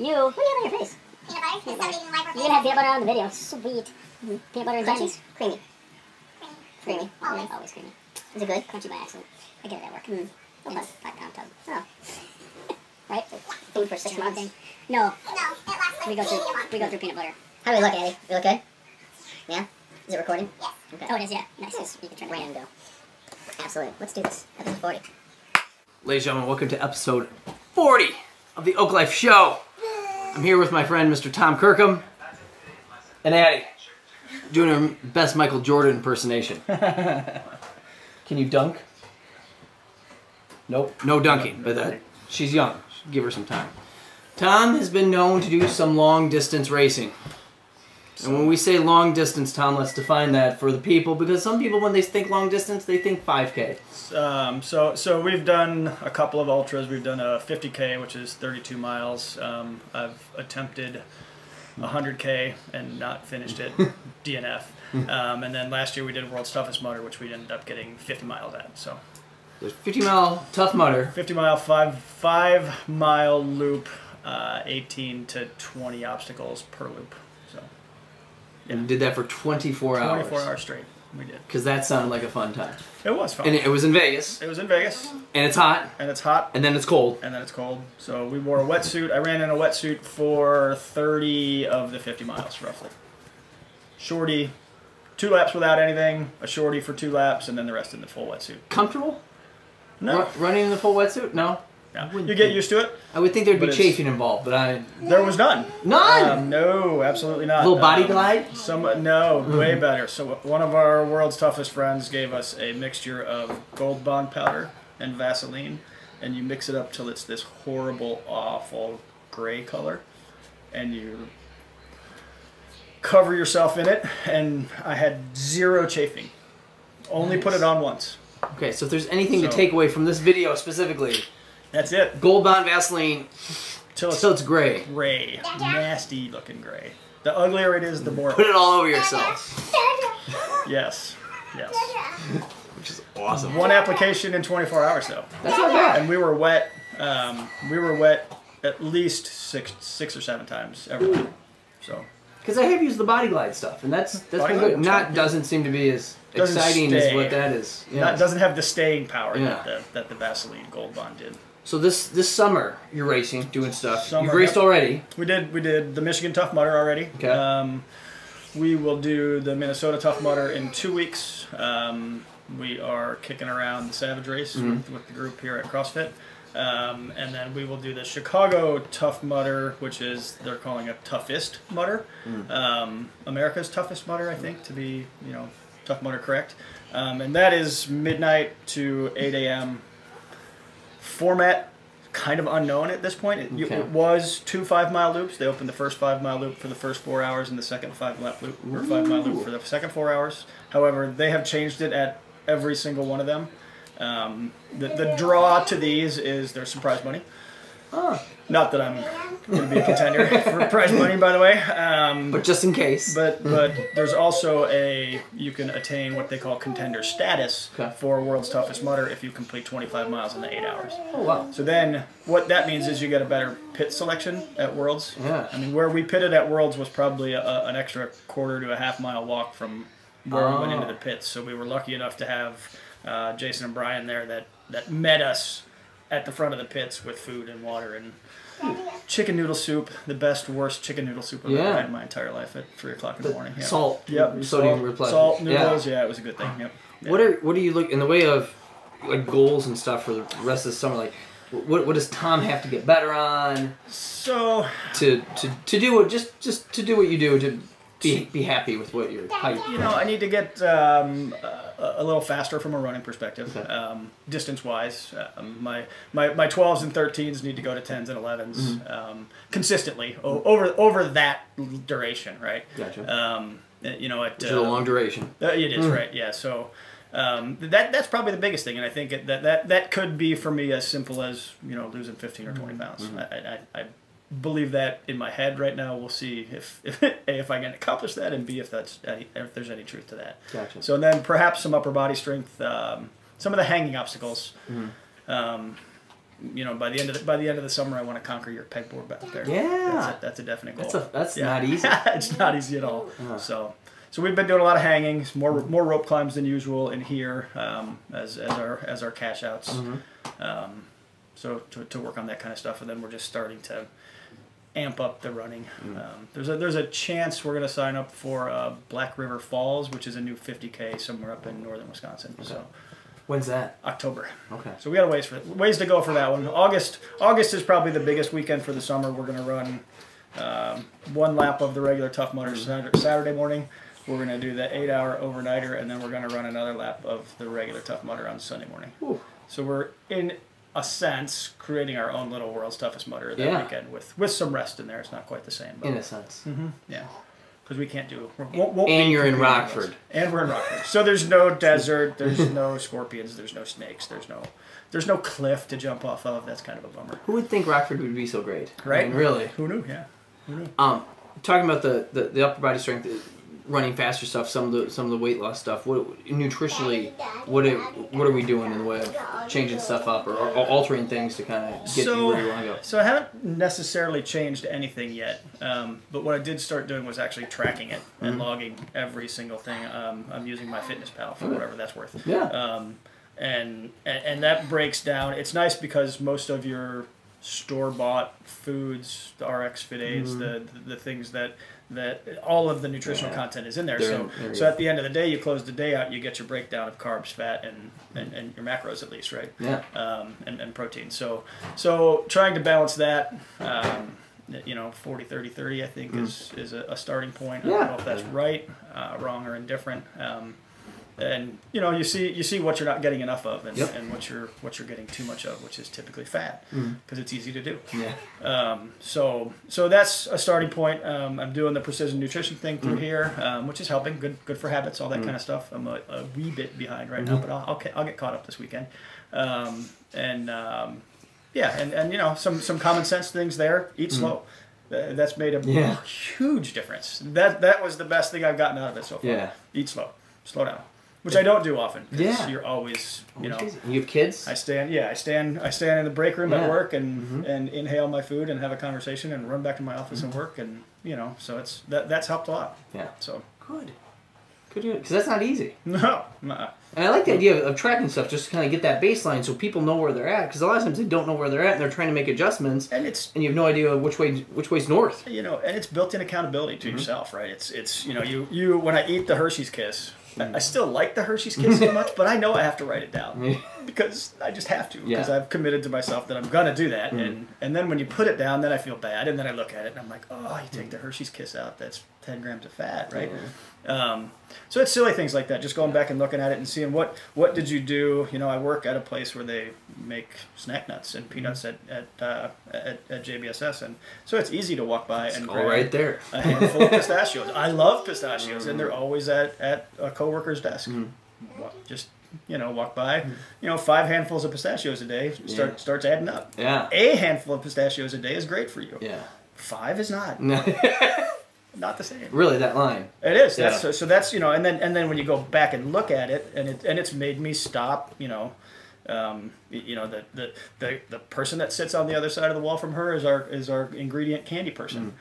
You. What do you have on your face? Peanut butter. Peanut butter. You're gonna have peanut butter on the video. Sweet. Peanut butter and jam. Creamy. Creamy. Always. Always creamy. Is it good? Crunchy by accident. I get it at work. Mm. No fun. $5 tub. Oh. Right? Food for 6 months. No. No. It lasts like we go through peanut butter. How do we look, Andy? We look good? Yeah? Is it recording? Yes. Okay. Oh, it is, yeah. Nice. Mm. You can turn it around and go. Absolutely. Let's do this. Episode 40. Ladies and gentlemen, welcome to episode 40 of the Oak Life Show. I'm here with my friend, Mr. Tom Kirkham, and Addie, doing her best Michael Jordan impersonation. Can you dunk? Nope. No dunking, but she's young. Give her some time. Tom has been known to do some long-distance racing. And when we say long-distance, Tom, let's define that for the people, because some people, when they think long-distance, they think 5K. So we've done a couple of ultras. We've done a 50K, which is 32 miles. I've attempted 100K and not finished it, DNF. And then last year we did World's Toughest Mudder, which we ended up getting 50 miles at. So there's 50-mile Tough Mudder. 50-mile, five-mile loop, 18 to 20 obstacles per loop. So. Yeah. And did that for 24 hours. 24 hours straight, we did. Because that sounded like a fun time. It was fun. And it was in Vegas. It was in Vegas. And it's hot. And it's hot. And then it's cold. And then it's cold. So we wore a wetsuit. I ran in a wetsuit for 30 of the 50 miles, roughly. Shorty, 2 laps without anything, a shorty for 2 laps, and then the rest in the full wetsuit. Comfortable? No. Running in the full wetsuit? No. Yeah. You get used to it. I would think there'd be chafing involved, but there was none. None. No, absolutely not. A little body glide. No, way better. So one of our world's toughest friends gave us a mixture of Gold Bond powder and Vaseline, and you mix it up till it's this horrible, awful gray color, and you cover yourself in it. And I had zero chafing. Only put it on once. Okay, so if there's anything to take away from this video specifically. That's it. Gold Bond Vaseline till it's gray. Gray. Nasty looking gray. The uglier it is, the more. Put it all over yourself. Yes. Yes. Which is awesome. One application in 24 hours though. That's not bad. And we were wet. We were wet at least six or seven times every night. So. Because I have used the Body Glide stuff, and that's been good. Not doesn't seem to be as exciting as what that is. Yeah. Not doesn't have the staying power that the Vaseline Gold Bond did. So this summer you're racing, doing stuff. You've raced already. We did the Michigan Tough Mudder already. Okay. We will do the Minnesota Tough Mudder in 2 weeks. We are kicking around the Savage Race with the group here at CrossFit, and then we will do the Chicago Tough Mudder, which is they're calling a toughest mudder, America's toughest mudder, I think, to be Tough Mudder correct, and that is midnight to 8 a.m. Format kind of unknown at this point. It was 2 5-mile loops. They opened the first 5-mile loop for the first 4 hours and the second 5-mile loop for the second 4 hours. However, they have changed it at every single one of them. The draw to these is their prize money. Oh. Not that I'm going to be a contender for prize money, by the way. But just in case. But there's also you can attain what they call contender status for World's Toughest Mudder if you complete 25 miles in the 8 hours. Oh, wow. So then what that means is you get a better pit selection at Worlds. Yeah. I mean, where we pitted at Worlds was probably an extra quarter to a half-mile walk from where we went into the pits. So we were lucky enough to have Jason and Brian there that met us at the front of the pits with food and water and chicken noodle soup, the best, worst chicken noodle soup I've ever had in my entire life at 3 o'clock in the morning. Yeah. Salt, yep, salt noodles. Yeah, it was a good thing. Yep. Yeah. What are you looking in the way of like goals and stuff for the rest of the summer? Like, what does Tom have to get better on? So to do what just to do what you do to be happy with what you're. I need to get a little faster from a running perspective, distance-wise. My 12s and 13s need to go to 10s and 11s consistently over that duration, right? Gotcha. It's a long duration. It is right, yeah. So that's probably the biggest thing, and I think that could be for me as simple as losing 15 or 20 pounds. I believe that in my head right now. We'll see if A, if I can accomplish that, and B, if there's any truth to that. Gotcha. So and then perhaps some upper body strength, some of the hanging obstacles. you know, by the end of the summer, I want to conquer your pegboard back there. Yeah, that's a definite goal. That's not easy. It's not easy at all. So we've been doing a lot of hangings, more rope climbs than usual in here as our cash outs. Mm-hmm. So to work on that kind of stuff, and then we're just starting to amp up the running. Mm-hmm. There's a chance we're going to sign up for Black River Falls, which is a new 50K somewhere up in northern Wisconsin. Okay. So. When's that? October. Okay. So we got ways to go for that one. August is probably the biggest weekend for the summer. We're going to run one lap of the regular Tough Mudder Saturday morning. We're going to do the 8-hour overnighter, and then we're going to run another lap of the regular Tough Mudder on Sunday morning. Ooh. So we're, in a sense, creating our own little World's Toughest Mudder that weekend with some rest in there. It's not quite the same. But in a sense. Mm-hmm. Yeah. Because we can't do... and you're in Rockford. And we're in Rockford. So there's no desert, there's no scorpions, there's no snakes, there's no cliff to jump off of. That's kind of a bummer. Who would think Rockford would be so great? Right? I mean, really? Who knew? Yeah. Who knew? Talking about the upper body strength, running faster stuff, some of the weight loss stuff, what nutritionally, what are we doing in the way of changing stuff up or altering things to kind of get you where you want to go? So I haven't necessarily changed anything yet, but what I did start doing was actually tracking it and logging every single thing. I'm using MyFitnessPal for whatever that's worth. Yeah. And that breaks down. It's nice because most of your store-bought foods, the RX Fit Aids, the things that all of the nutritional content is in there. So at the end of the day, you close the day out, you get your breakdown of carbs, fat, and your macros at least, right? Yeah. And protein. So trying to balance that, 40-30-30 I think is a starting point. Yeah. I don't know if that's right, wrong, or indifferent. And you see what you're not getting enough of, and what you're getting too much of, which is typically fat, because it's easy to do. Yeah. So that's a starting point. I'm doing the precision nutrition thing through here, which is helping. Good for habits, all that kind of stuff. I'm a wee bit behind right now, but I'll get caught up this weekend. And some common sense things there. Eat slow. That's made a huge difference. That was the best thing I've gotten out of it so far. Yeah. Eat slow. Slow down. Which I don't do often. Yeah, you're always, you have kids. I stand in the break room at work and inhale my food and have a conversation and run back to my office and work, and so it's that's helped a lot. Yeah. So good, because that's not easy. No. And I like the idea of tracking stuff just to kind of get that baseline so people know where they're at, because a lot of times they don't know where they're at and they're trying to make adjustments, and you have no idea which way's north. And it's built-in accountability to yourself, right? It's you when I eat the Hershey's Kiss. I still like the Hershey's Kiss so much, but I know I have to write it down because I just have to, because I've committed to myself that I'm going to do that. And then when you put it down, then I feel bad, and then I look at it, and I'm like, oh, you take the Hershey's Kiss out, that's 10 grams of fat, right? So it's silly things like that, just going back and looking at it and seeing what did you do. I work at a place where they make snack nuts and peanuts at JBSS, and so it's easy to walk by and grab right there a handful of pistachios. I love pistachios, and they're always at a coworker's desk. Just walk by, 5 handfuls of pistachios a day starts adding up. Yeah, a handful of pistachios a day is great for you. Yeah, 5 is not. No. Not the same. Really, that line. It is. Yeah. So that's and then when you go back and look at it, and it's made me stop. The person that sits on the other side of the wall from her is our ingredient candy person.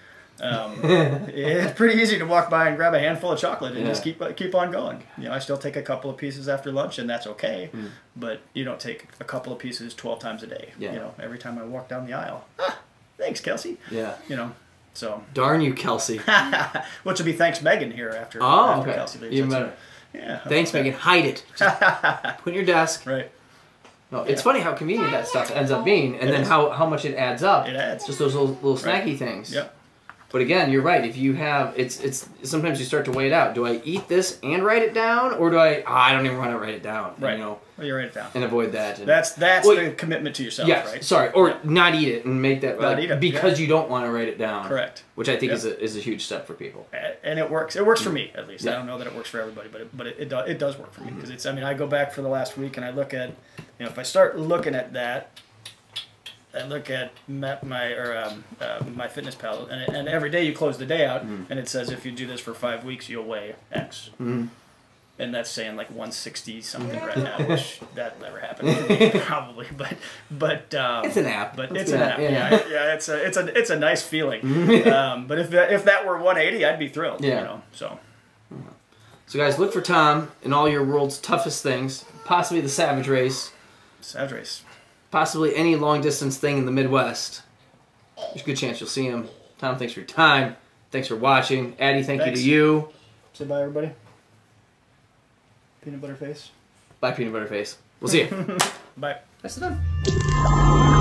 It's pretty easy to walk by and grab a handful of chocolate and just keep on going. I still take a couple of pieces after lunch, and that's okay. But you don't take a couple of pieces 12 times a day. Yeah. Every time I walk down the aisle. Ah, thanks, Kelsey. Yeah. So darn you, Kelsey. Which will be thanks, Megan, here after. Oh, after Kelsey leaves. Even better. Yeah. Thanks, Megan. Hide it. Just put it in your desk. Right. No, it's funny how convenient that stuff ends up being, and then how much it adds up. It adds. Just those little snacky things. Yep. But again, you're right. If you have, it's sometimes you start to weigh it out. Do I eat this and write it down, or do I don't even want to write it down? Right. Well, you write it down and avoid that. And that's the commitment to yourself. Yeah. Right. Sorry. Or not eat it and make that not eat it because you don't want to write it down. Correct. Which I think is a huge step for people. And it works. It works for me at least. Yeah. I don't know that it works for everybody, but it does work for me, because it's. I mean, I go back for the last week and I look at, if I start looking at that. I look at MyFitnessPal, and every day you close the day out, and it says if you do this for 5 weeks, you'll weigh X. And that's saying like 160 something right now, which that never happened for me, probably. But it's an app. But it's an app. Yeah, it's a nice feeling. But if that were 180, I'd be thrilled. Yeah. You know, so guys, look for Tom in all your world's toughest things, possibly the Savage Race. Savage Race. Possibly any long distance thing in the Midwest. There's a good chance you'll see him. Tom, thanks for your time. Thanks for watching. Addie, thank you to you. Say bye, everybody. Peanut butter face. Bye, peanut butter face. We'll see you. Bye. That's done.